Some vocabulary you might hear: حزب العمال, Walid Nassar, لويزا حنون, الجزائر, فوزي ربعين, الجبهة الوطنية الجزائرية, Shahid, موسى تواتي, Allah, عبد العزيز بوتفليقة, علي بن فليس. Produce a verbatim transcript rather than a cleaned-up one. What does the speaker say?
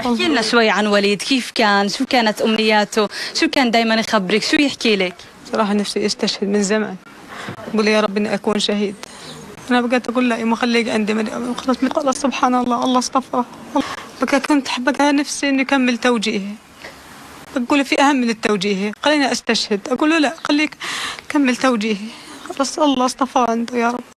احكي لنا شوي عن وليد، كيف كان؟ شو كانت امنياته؟ شو كان دائما يخبرك؟ شو يحكي لك؟ بصراحه نفسي استشهد من زمان، بقول يا رب اني اكون شهيد. انا بقيت اقول لا ما خليك عندي خلص خلص سبحان الله الله اصطفى. بقى كنت حابه نفسي اني اكمل توجيهي. بقول في اهم من التوجيهي، خليني استشهد، اقول له لا خليك كمل توجيهي، خلص الله اصطفى انت يا رب.